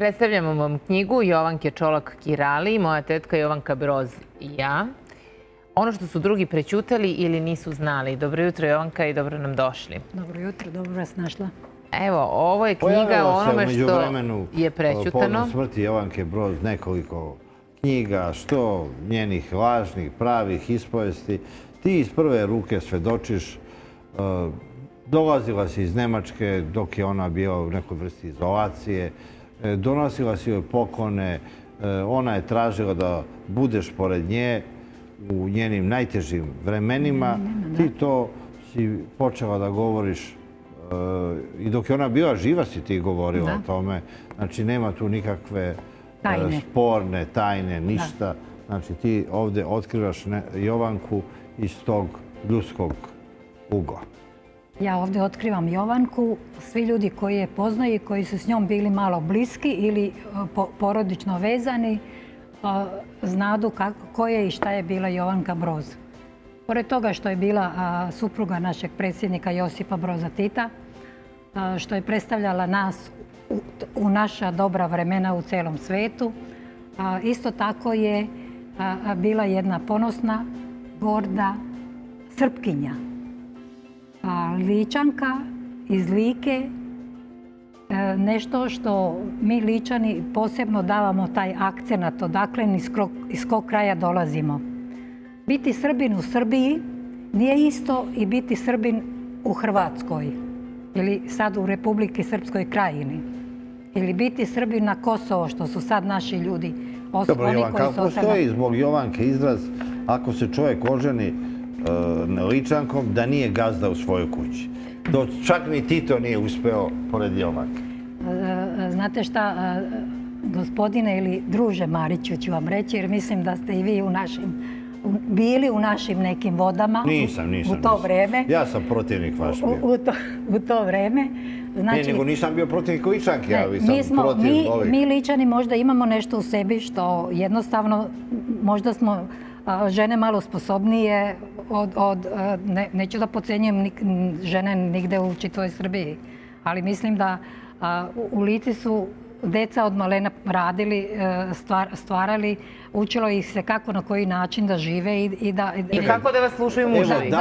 Predstavljamo vam knjigu Jovanke Čolak-Kirali, moja tetka Jovanka Broz i ja. Ono što su drugi prećutali ili nisu znali. Dobro jutro Jovanka i dobro nam došli. Dobro jutro, dobro vas našla. Evo, ovo je knjiga o onome što je prećutano. Pojavilo se smrti Jovanke Broz nekoliko knjiga, što njenih lažnih, pravih ispovesti. Ti iz prve ruke svedočiš. Dolazila si iz Nemačke dok je ona bila u nekoj vrsti izolacije. Donosila si joj poklone. Ona je tražila da budeš pored nje u njenim najtežim vremenima. Ti to si počela da govoriš i dok je ona bila živa si ti govorila o tome. Znači, nema tu nikakve sporne tajne, ništa. Znači, ti ovdje otkrivaš Jovanku iz tog ljudskog ugla. Ja ovdje otkrivam Jovanku. Svi ljudi koji je poznaju i koji su s njom bili malo bliski ili porodično vezani znadu ko je i šta je bila Jovanka Broz. Pored toga što je bila supruga našeg predsjednika Josipa Broza Tita, što je predstavljala nas u naša dobra vremena u celom svetu, isto tako je bila jedna ponosna, gorda Srpkinja. Ličanka iz Like, nešto što mi Ličani posebno davamo taj akcenat, odakle iz kog kraja dolazimo. Biti Srbin u Srbiji nije isto i biti Srbin u Hrvatskoj ili sad u Republiki Srpskoj Krajini. Ili biti Srbin na Kosovo, što su sad naši ljudi. Dobro, Jovanka, postoji zbog Jovanke izraz ako se čovjek oženi Ličankom da nije gazda u svojoj kući. Čak ni Tito nije uspeo pored Jovanke. Znate šta, gospodine ili druže Mariću ću vam reći, jer mislim da ste i vi bili u našim nekim vodama u to vreme. Ja sam protivnik vaš bio. U to vreme. Ne, nego nisam bio protivnik Ličanke, ali sam protiv ovih. Mi Ličani možda imamo nešto u sebi što jednostavno možda smo žene malo sposobnije od neću da podcenjujem žene nigde u čitoj Srbiji, ali mislim da u Lici su deca od malena radili, stvarali, učilo ih se kako na koji način da žive i da... I kako da vas slušaju muževi.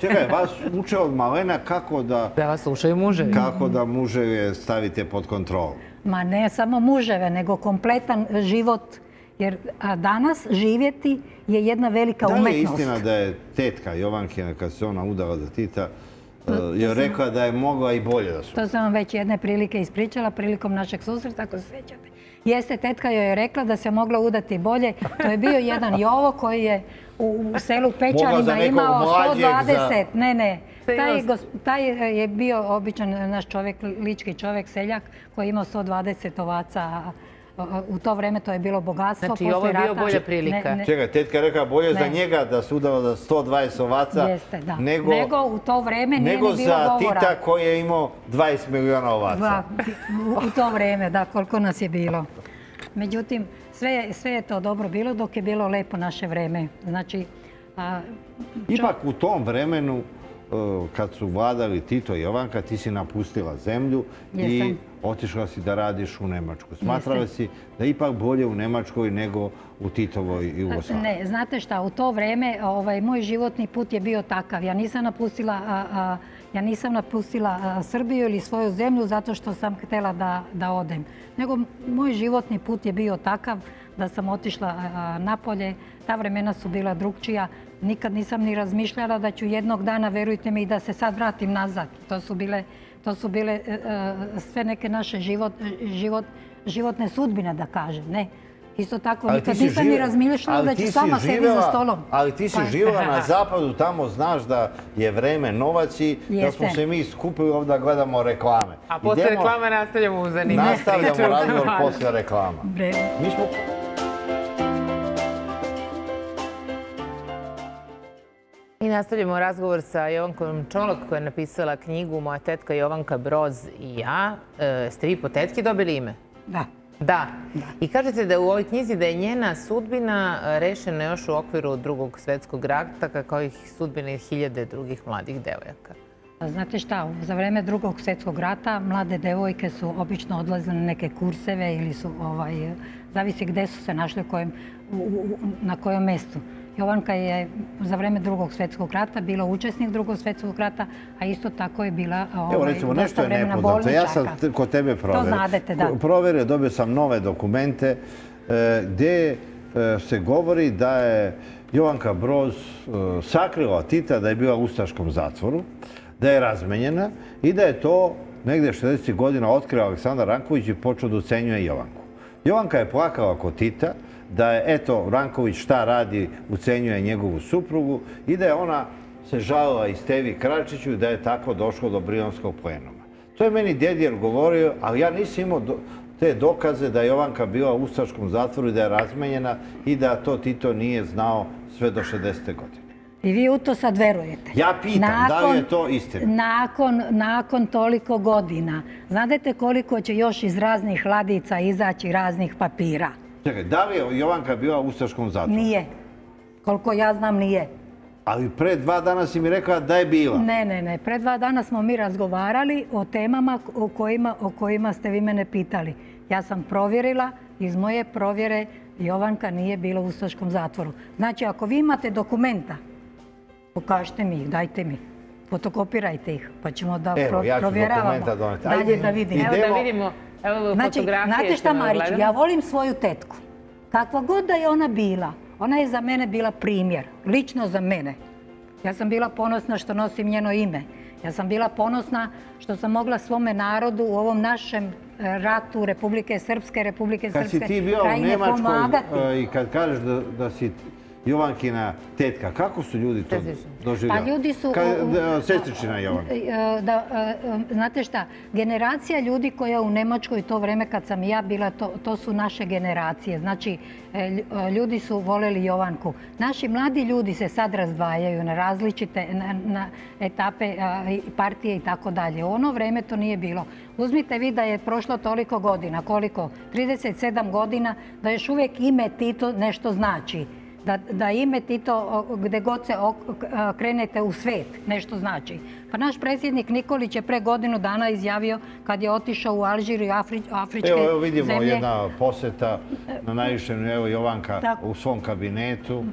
Čekaj, vas uče od malena kako da... Da vas slušaju muževi. Kako da muževe stavite pod kontrolu. Ma ne samo muževe, nego kompletan život. Jer danas živjeti je jedna velika umetnost. Da li je istina da je tetka Jovankina, kad se ona udala za Tita, je rekla da je mogla i bolje da su? To sam vam već jedne prilike ispričala prilikom našeg susreta, ako se sjećate. Jeste, tetka joj je rekla da se mogla udati bolje. To je bio jedan Jovo koji je u selu Pećanima imao 120. Ne. Taj je bio običan naš čovjek, lički čovjek, seljak, koji je imao 120 ovaca. U to vreme to je bilo bogatstvo. Znači, ovo je bio bolja prilika. Čekaj, tetka je rekla bolje za njega da se udala za 120 ovaca nego u to vreme nije bilo govora. Nego za Tita koji je imao 20 miliona ovaca. U to vreme, da, koliko nas je bilo. Međutim, sve je to dobro bilo dok je bilo lepo naše vreme. Ipak u tom vremenu, kad su vladali Tito i Jovanka, ti si napustila zemlju i otišla si da radiš u Nemačku. Smatrala si da je ipak bolje u Nemačkoj nego u Titovoj Jugoslaviji. Ne, znate šta, u to vreme moj životni put je bio takav. Ja nisam napustila Srbiju ili svoju zemlju zato što sam htjela da odem. Nego moj životni put je bio takav da sam otišla napolje. Ta vremena su bila drugčija. Nikad nisam ni razmišljala da ću jednog dana, verujte mi, da se sad vratim nazad. To su bile sve neke naše životne sudbine, da kažem. Isto tako, nikad nisam ni razmišljala da ću sama sedi za stolom. Ali ti si živjela na zapadu, tamo znaš da je vreme novac i da smo se mi skupili ovdje da gledamo reklame. A posle reklame nastavljamo u zanimljivu. Nastavljamo razgovor posle reklama. I nastavljamo razgovor sa Jovankom Čolak koja je napisala knjigu Moja tetka Jovanka Broz i ja. Ste vi po tetki dobili ime? Da. Da. I kažete da u ovoj knjizi da je njena sudbina rešena još u okviru Drugog svjetskog rata, kao i sudbine hiljade drugih mladih devojaka. Znate šta, za vreme Drugog svjetskog rata mlade devojke su obično odlazile na neke kurseve ili su, zavisi gde su se našle, na kojom mestu. Jovanka je za vreme Drugog svjetskog rata bila učesnik Drugog svjetskog rata, a isto tako je bila dosta vremena bolničarka. Ja sam kod tebe proverio. To znadete, da. Proverio, dobio sam nove dokumente gdje se govori da je Jovanka Broz sakrila Tita da je bila u ustaškom zatvoru, da je razmenjena i da je to negdje 60 godina otkrio Aleksandar Ranković i počeo da ucenjuje Jovanku. Jovanka je plakala kod Tita da je, eto, Ranković šta radi, ucenjuje njegovu suprugu i da je ona se žalila i Stevi Kračiću da je tako došlo do Brionskog plenuma. To je meni Dedijer govorio, ali ja nisam imao te dokaze da je Jovanka bila u ustaškom zatvoru i da je razmenjena i da to Tito nije znao sve do 60. godine. I vi u to sad verujete? Ja pitam, da li je to istina? Nakon toliko godina, znate koliko će još iz raznih ladica izaći raznih papira? Čekaj, da li je Jovanka bila u ustaškom zatvoru? Nije. Koliko ja znam, nije. Ali pre 2 dana si mi rekla da je bila. Ne. Pre 2 dana smo mi razgovarali o temama o kojima ste vi mene pitali. Ja sam provjerila, iz moje provjere Jovanka nije bila u ustaškom zatvoru. Znači, ako vi imate dokumenta, pokažite mi ih, dajte mi. Fotokopirajte ih, pa ćemo da provjeravamo. Dalje da vidimo. Evo da vidimo. Znači, znate šta, Marić, ja volim svoju tetku. Kakva god da je ona bila, ona je za mene bila primjer, lično za mene. Ja sam bila ponosna što nosim njeno ime. Ja sam bila ponosna što sam mogla svome narodu u ovom našem ratu Republike Srpske krajine pomagati. Kad si ti bila u Nemačkoj i kad kažeš da si Jovankina tetka, kako su ljudi to doživljali? Pa ljudi su... Sestričina Jovanka. Znate šta, generacija ljudi koja u Nemačkoj u to vreme kad sam ja bila, to su naše generacije. Znači, ljudi su voljeli Jovanku. Naši mladi ljudi se sad razdvajaju na različite etape partije i tako dalje. U ono vreme to nije bilo. Uzmite vi da je prošlo toliko godina, koliko? 37 godina, da još uvijek ime Tito nešto znači. Da ime Tito, gde god se krenete u svet, nešto znači. Pa naš predsjednik Nikolić je pre godinu dana izjavio kad je otišao u Alžiru i afričke zemlje. Evo vidimo jedna poseta na Naišenu, evo Jovanka u svom kabinetu.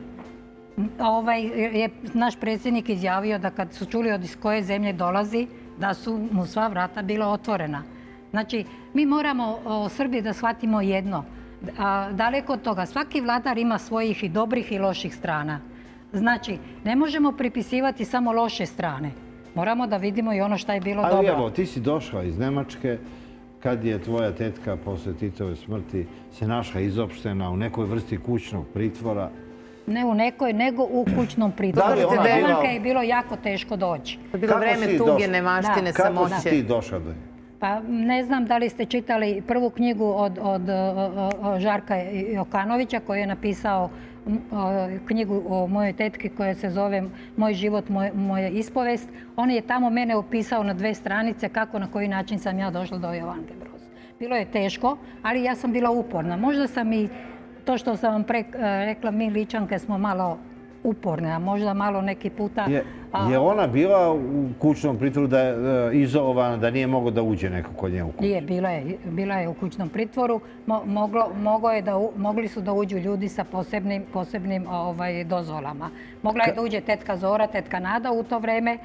Naš predsjednik izjavio da kad su čuli od iz koje zemlje dolazi, da su mu sva vrata bila otvorena. Znači, mi moramo o Srbiji da shvatimo jedno. Daleko od toga, svaki vladar ima svojih i dobrih i loših strana. Znači, ne možemo pripisivati samo loše strane. Moramo da vidimo i ono što je bilo dobro. Ali evo, ti si došla iz Nemačke kad je tvoja tetka posle Titove smrti se našla izopštena u nekoj vrsti kućnog pritvora. Ne u nekoj, nego u kućnom pritvoru. Jovanka je bilo jako teško doći. Bilo vreme tuge, nemaštine, samoće. Kako si ti došla do nje? Pa ne znam da li ste čitali prvu knjigu od Žarka Jokanovića koji je napisao knjigu o mojoj tetki koja se zove Moj život, moja ispovest. On je tamo mene opisao na 2 stranice kako, na koji način sam ja došla do Jovanke Broz. Bilo je teško, ali ja sam bila uporna. Možda sam i to što sam vam rekla, mi Ličanke smo malo uporne, a možda malo neki puta... Je ona bila u kućnom pritvoru da je izolovana, da nije mogao da uđe neko kod nje u kuću? Nije, bila je u kućnom pritvoru. Mogli su da uđu ljudi sa posebnim dozvolama. Mogla je da uđe tetka Zora, tetka Nada u to vreme.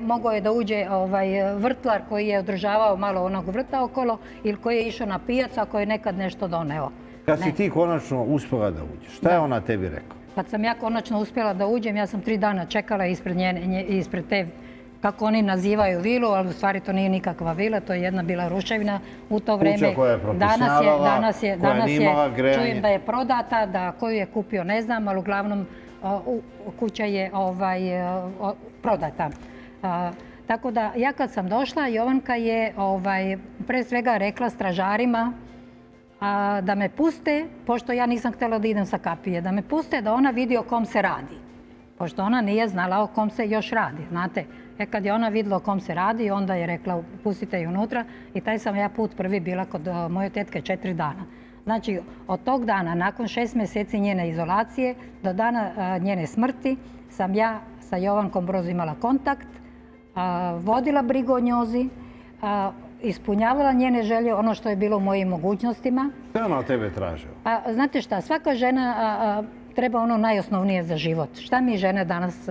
Mogao je da uđe vrtlar koji je održavao malo onog vrta okolo ili koji je išao na pijacu, a koji je nekad nešto doneo. Kad si ti konačno uspjela da uđeš, šta je ona tebi rekao? Kad sam ja konačno uspjela da uđem, ja sam 3 dana čekala ispred te, kako oni nazivaju, vilu, ali u stvari to nije nikakva vila, to je jedna bila ruševina u to vreme. Kuća koja je propisnavala, koja nije imala grejanje. Čujem da je prodata, da koju je kupio ne znam, ali uglavnom kuća je prodata. Tako da ja kad sam došla, Jovanka je pre svega rekla stražarima da me puste, pošto ja nisam htjela da idem sa kapije, da me puste da ona vidi o kom se radi. Pošto ona nije znala o kom se još radi, znate. Kad je ona vidjela o kom se radi, onda je rekla pustite ju unutra i taj sam ja put prvi bila kod moje tetke 4 dana. Znači, od tog dana, nakon 6 mjeseci njene izolacije, do dana njene smrti, sam ja sa Jovankom Broz imala kontakt. vodila brigu o njozi, ispunjavala njene želje, ono što je bilo u mojim mogućnostima. Šta ona od tebe tražila? Znate šta, svaka žena treba ono najosnovnije za život. Šta mi žene danas,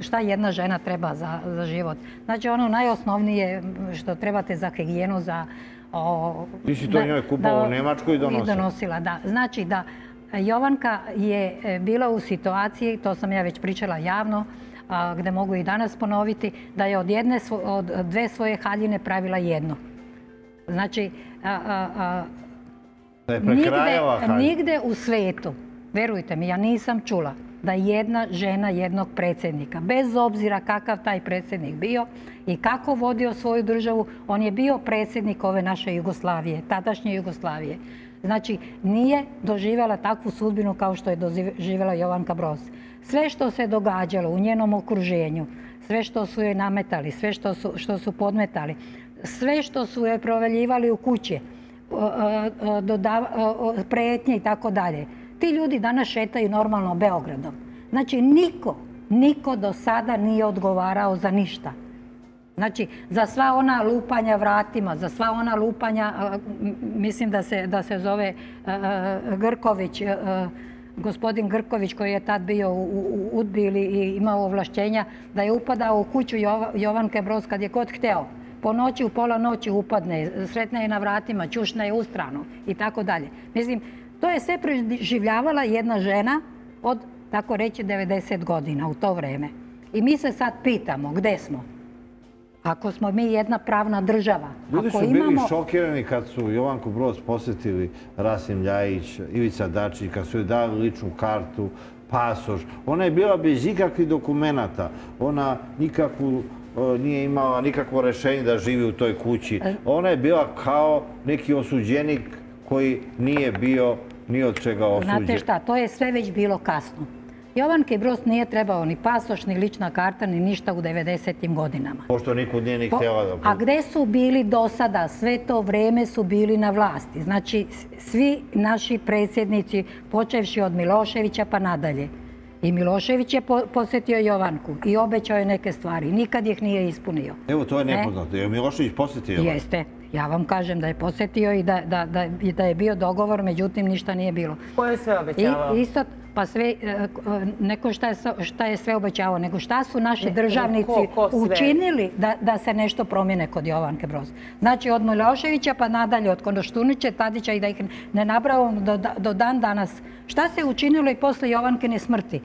šta jedna žena treba za život? Znači ono najosnovnije što trebate za higijenu, za... Ti si to njoj kupala u Nemačku i donosila? I donosila, da. Znači da Jovanka je bila u situaciji, to sam ja već pričala javno, gde mogu i danas ponoviti, da je od dve svoje haljine pravila jedno. Znači, nigde u svetu, verujte mi, ja nisam čula da jedna žena jednog predsjednika, bez obzira kakav taj predsjednik bio i kako vodio svoju državu, on je bio predsjednik ove naše Jugoslavije, tadašnje Jugoslavije. Znači, nije doživjela takvu sudbinu kao što je doživjela Jovanka Broz. Sve što se događalo u njenom okruženju, sve što su joj nametali, sve što su podmetali, sve što su joj provaljivali u kuće, pretnje i tako dalje. Ti ljudi danas šetaju normalno Beogradom. Znači, niko do sada nije odgovarao za ništa. Znači, za sva ona lupanja vratima, za sva ona lupanja, mislim da se zove Grković, gospodin Grković koji je tad bio u UDB-u i imao ovlašćenja, da je upadao u kuću Jovanke Broz kad je god hteo. Po noći, u pola noći upadne, sretne je na vratima, čušne je u stranu i tako dalje. Mislim, to je sve preživljavala jedna žena od, tako reći, 90 godina u to vreme. I mi se sad pitamo gde smo. Ako smo mi jedna pravna država. Ljudi su bili šokirani kad su Jovanku Broz posjetili Rasim Ljajić, Ivica Dačić, kad su joj dali ličnu kartu, pasoš. Ona je bila bez ikakvih dokumenta. Ona nije imala nikakvo rešenje da živi u toj kući. Ona je bila kao neki osuđenik koji nije bio ni od čega osuđen. Znate šta, to je sve već bilo kasno. Jovanki Broz nije trebao ni pasoš, ni lična karta, ni ništa u 90-im godinama. Pošto nikud nije ni htjela da bude. A gde su bili do sada? Sve to vreme su bili na vlasti. Znači, svi naši predsjednici, počevši od Miloševića pa nadalje. I Milošević je posjetio Jovanku i obećao je neke stvari. Nikad ih nije ispunio. Evo, to je nepoznato. Je Milošević posjetio Jovanku? Jeste. Ja vam kažem da je posjetio i da je bio dogovor, međutim ništa nije bilo. Ko je sve obećavao? Pa sve, neko šta je sve obećavao, nego šta su naši državnici učinili da se nešto promijene kod Jovanke Broz. Znači, od Miloševića pa nadalje, od Koštunice, Tadića i da ih ne nabravam do dan danas. Šta se učinilo i posle Jovankine smrti?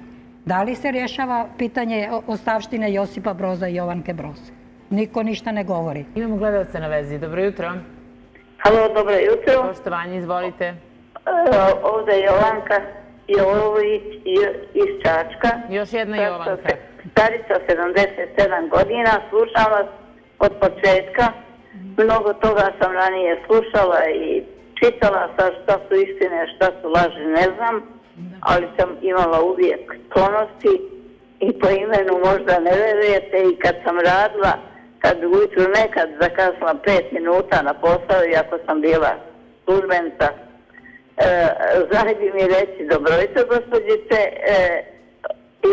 Da li se rješava pitanje ostavštine Josipa Broza i Jovanke Broz? Niko ništa ne govori. Imamo gledalce na vezi. Dobro jutro. Halo, dobro jutro. Poštovanje, izvolite. Ovdje je Jovanka Jolović iz Čačka. Još jedna Jovanka. Starica 77 godina, slušam vas od početka. Mnogo toga sam ranije slušala i čitala sa šta su istine, šta su laži, ne znam. Ali sam imala uvijek sklonosti i po imenu možda ne verujete i kad sam radila, kad ujutru nekad zakasla 5 minuta na posao i ako sam bila službenica, zarebi mi reći dobro jutro gospođice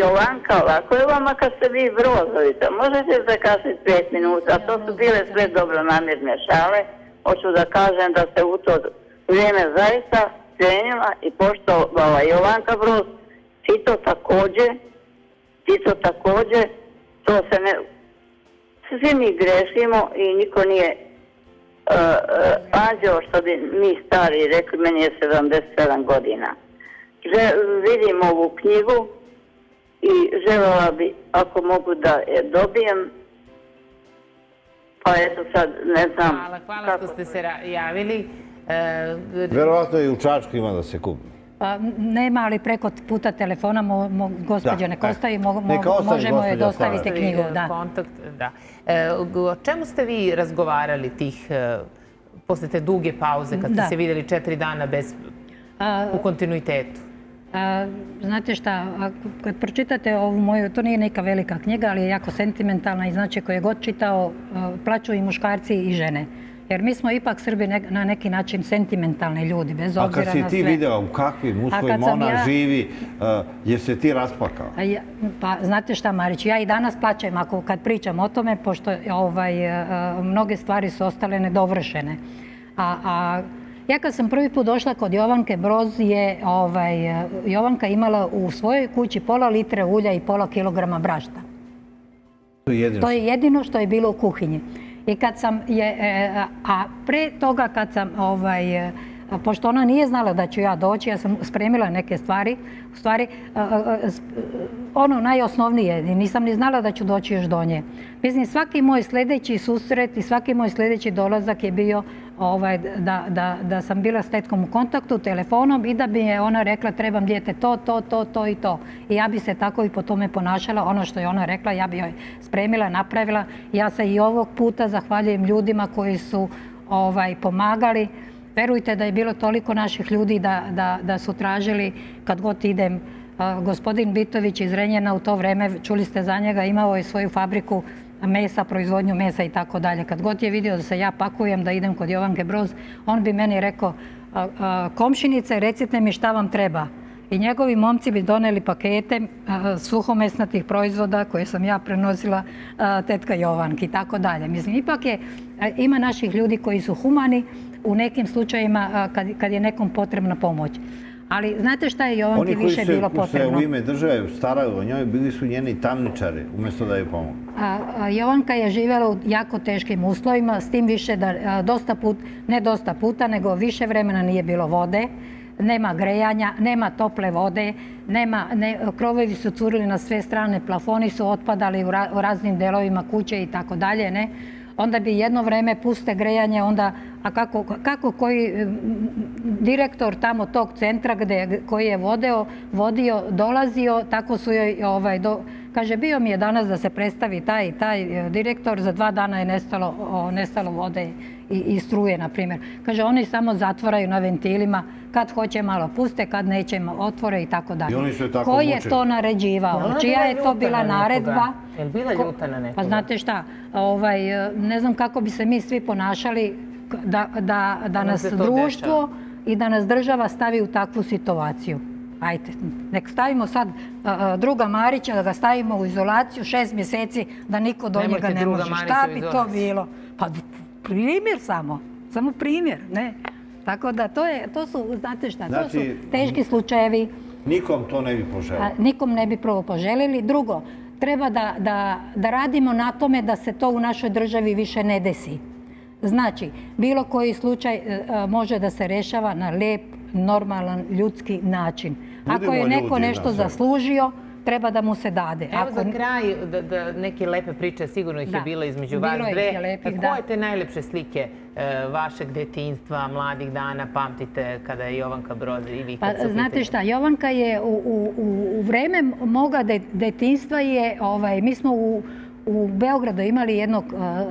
Jovanka, ovako je vama kad se vi brozovite, možete zakasniti 5 minuta, to su bile sve dobronamirne šale, hoću da kažem da se u to vrijeme zaista cijenila i poštovala Jovanka Broz, Tito također, to se ne... Svi mi grešimo i niko nije anđeo, što bi mi stari rekli, meni je 77 godina. Vidim ovu knjigu i željela bi, ako mogu da je dobijem, pa eto sad ne znam. Hvala što ste se javili. Verovatno i u Čačku ima da se kupi. Nema, ali preko puta telefona gospođa nek ostavi, možemo joj dostaviti knjigu. O čemu ste vi razgovarali posle te duge pauze kad ste se vidjeli 4 dana u kontinuitetu? Znate šta, kad pročitate ovu moju, to nije neka velika knjiga, ali je jako sentimentalna i znači koje god čitao plaću i muškarci i žene. Jer mi smo ipak Srbi na neki način sentimentalni ljudi, bez obzira na sve. A kad si ti video u kakvim uslovima ona živi, je se ti rasplakao? Pa znate šta, Marić, ja i danas plačem kad pričam o tome, pošto mnoge stvari su ostale nedovršene. Ja kad sam prvi put došla kod Jovanke Broz, Jovanka imala u svojoj kući pola litre ulja i pola kilograma brašna. To je jedino što je bilo u kuhinji. I kad sam je, a pre toga kad sam, pošto ona nije znala da ću ja doći, ja sam spremila neke stvari, u stvari ono najosnovnije, nisam ni znala da ću doći još do nje. Mislim, svaki moj sljedeći susret i svaki moj sljedeći dolazak je bio da sam bila s tetkom u kontaktu, telefonom i da bi je ona rekla trebam dijete to i to. I ja bi se tako i po tome ponašala, ono što je ona rekla, ja bi joj spremila, napravila. Ja se i ovog puta zahvaljujem ljudima koji su pomagali. Verujte da je bilo toliko naših ljudi da su tražili kad god idem. Gospodin Bitović iz Zrenjanina u to vreme, čuli ste za njega, imao je svoju fabriku mesa, proizvodnju mesa i tako dalje. Kad god je vidio da se ja pakujem, da idem kod Jovanke Broz, on bi meni rekao komšinice, recite mi šta vam treba. I njegovi momci bi doneli pakete suhomesnatih proizvoda koje sam ja prenosila tetka Jovanki i tako dalje. Mislim, ipak ima naših ljudi koji su humani u nekim slučajima kad je nekom potrebna pomoć. Ali znate šta je Jovanki više bilo potrebno? Oni koji se u ime države staraju o njoj bili su njeni tamničari umjesto da joj pomogu. Jovanka je živjela u jako teškim uslovima, s tim više da ne dosta puta, nego više vremena nije bilo vode, nema grejanja, nema tople vode, krovovi su curili na sve strane, plafoni su otpadali u raznim delovima kuće i tako dalje, ne? Onda bi jedno vreme puste grejanje, a kako koji direktor tamo tog centra koji je vodio, dolazio, tako su joj, kaže, bio mi je danas da se predstavi taj direktor, za 2 dana je nestalo vode i struje, na primjer. Kaže, oni samo zatvoraju na ventilima, kad hoće malo puste, kad neće otvore i tako dalje. I oni su je tako mučili. Ko je to naređivao? Čija je to bila naredba? Je li bila ljuta na nekoga? Pa znate šta, ne znam kako bi se mi svi ponašali da nas društvo i da nas država stavi u takvu situaciju. Ajde, nek stavimo sad druga Marića, da ga stavimo u izolaciju 6 mjeseci, da niko do njega ne može. Šta bi to bilo? Pa primjer samo primjer, ne? Tako da to su, znate šta, to su teški slučajevi. Nikom to ne bi poželili. Nikom ne bi prvo poželili. Drugo, treba da radimo na tome da se to u našoj državi više ne desi. Znači, bilo koji slučaj može da se rešava na lep, normalan, ljudski način. Ako je neko nešto zaslužio, treba da mu se dade. Evo za kraj, neke lepe priče, sigurno ih je bilo između vas dve. Koje te najlepše slike vašeg detinjstva, mladih dana, pamtite kada je Jovanka Broz i vi kad su pitanje? Znate šta, Jovanka je u vreme moga detinjstva je, mi smo u Beogradu imali jednog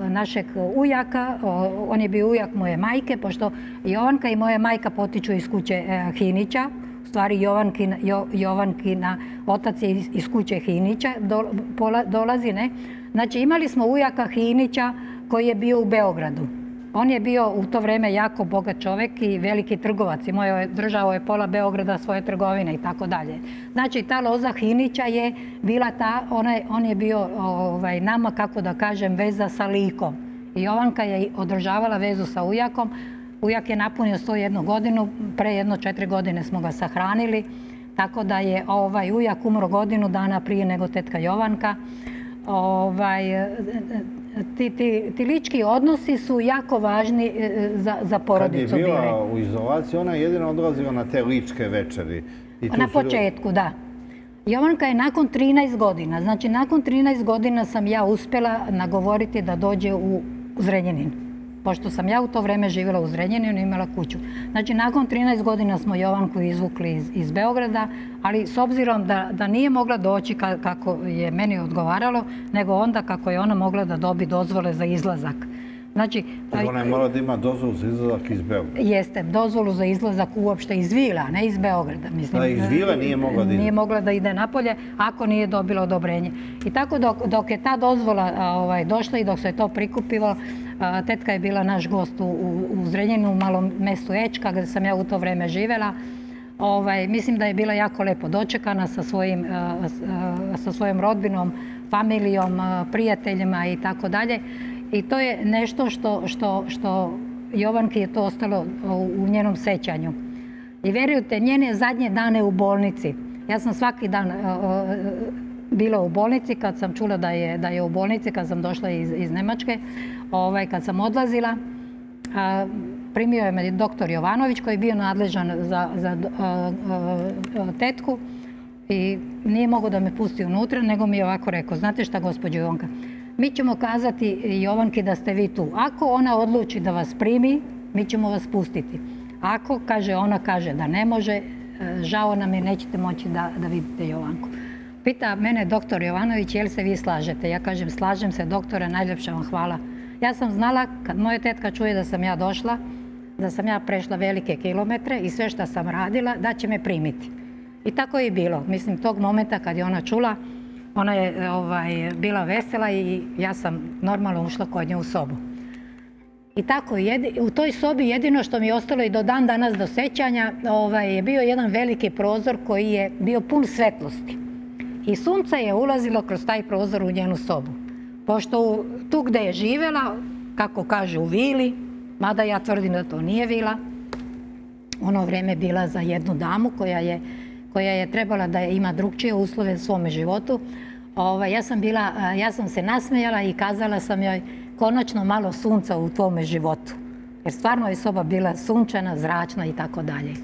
našeg ujaka, on je bio ujak moje majke, pošto Jovanka i moja majka potiču iz kuće Hinića, u stvari Jovankina otac je iz kuće Hinića, dolazi, ne? Znači imali smo ujaka Hinića koji je bio u Beogradu. On je bio u to vreme jako bogat čovek i veliki trgovac i držao je pola Beograda svoje trgovine i tako dalje. Znači, ta loza Hinića je bila ta, on je bio nama, kako da kažem, veza sa likom. I Jovanka je održavala vezu sa ujakom. Ujak je napunio 101 godinu, pre 4 godine smo ga sahranili, tako da je ujak umro godinu dana prije nego tetka Jovanka. Ti lički odnosi su jako važni za porodicu. Kad je bila u izolaciji, ona je jedino odlazila na te ličke večeri. Na početku, da. Jovanka je nakon 13 godina. Znači, nakon 13 godina sam ja uspjela nagovoriti da dođe u Zrenjanin. Pošto sam ja u to vreme živjela u Zrenjaninu i imala kuću. Znači, nakon 13 godina smo Jovanku izvukli iz Beograda, ali s obzirom da nije mogla doći kako je meni odgovaralo, nego onda kako je ona mogla da dobi dozvole za izlazak. Znači, ona je morala da ima dozvolu za izlazak iz Beograda. Jeste, dozvolu za izlazak uopšte iz Vila, ne iz Beograda. Mislim, da, iz Vila nije mogla da ide. Nije mogla da ide napolje ako nije dobila odobrenje. I tako dok je ta dozvola došla i dok se je to prikupilo, Tetka je bila naš gost u Zrenjaninu, u malom mestu Ečka, gde sam ja u to vreme živela. Mislim da je bila jako lepo dočekana sa svojom rodbinom, familijom, prijateljima i tako dalje. I to je nešto što Jovanki je to ostalo u njenom sećanju. I verujte, njene zadnje dane u bolnici. Ja sam svaki dan bila u bolnici, kad sam čula da je u bolnici, kad sam došla iz Nemačke, kad sam odlazila. Primio je me doktor Jovanović koji je bio nadležan za tetku i nije mogao da me pusti unutra, nego mi je ovako rekao: znate šta, gospođo Jovanka, mi ćemo kazati Jovanki da ste vi tu. Ako ona odluči da vas primi, mi ćemo vas pustiti. Ako ona kaže da ne može, žao nam je, nećete moći da vidite Jovanku. Pita mene doktor Jovanović, je li se vi slažete? Ja kažem, slažem se doktore, najljepša vam hvala. Ja sam znala, kad moja tetka čuje da sam ja došla, da sam ja prešla velike kilometre i sve što sam radila, da će me primiti. I tako je i bilo. Mislim, tog momenta kad je ona čula, ona je bila vesela i ja sam normalno ušla kod nje u sobu. I tako, u toj sobi jedino što mi je ostalo i do dan danas do sećanja je bio jedan veliki prozor koji je bio pun svetlosti. I sunce je ulazilo kroz taj prozor u njenu sobu. Pošto tu gde je živela, kako kaže u vili, mada ja tvrdim da to nije vila, ono vreme bila za jednu damu koja je trebala da ima drugčije uslove u svome životu. Ja sam se nasmejala i kazala sam joj: konačno malo sunca u tvome životu. Jer stvarno je soba bila sunčana, zračna i tako dalje.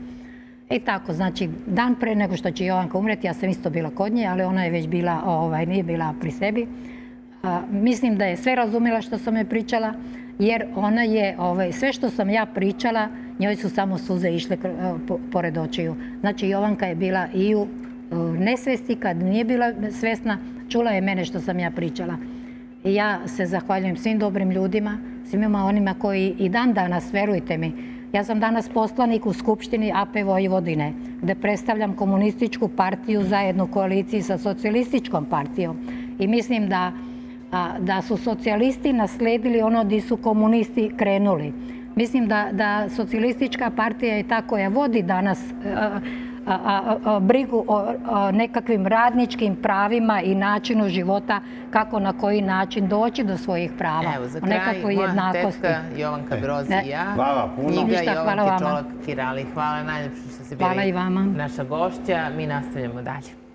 I tako, znači, dan pre nego što će Jovanka umreti, ja sam isto bila kod nje, ali ona je već nije bila pri sebi. Mislim da je sve razumela što sam joj pričala, jer ona je, sve što sam ja pričala, njoj su samo suze išle pored očiju. Znači, Jovanka je bila i u nesvesti, kad nije bila svesna, čula je mene što sam ja pričala. I ja se zahvaljujem svim dobrim ljudima, svima onima koji i dan danas, verujte mi, ja sam danas poslanik u Skupštini AP Vojvodine, gde predstavljam komunističku partiju zajedno u koaliciji sa socijalističkom partijom. I mislim da su socijalisti nasledili ono gdje su komunisti krenuli. Mislim da socijalistička partija je ta koja vodi danas brigu o nekakvim radničkim pravima i načinu života, kako na koji način doći do svojih prava. Evo, za kraj, moja tetka Jovanka Broz i ja. Hvala puno. Knjiga Jovanke Čolak-Kirali. Hvala najljepše što ste bili naša gošća. Mi nastavljamo dalje.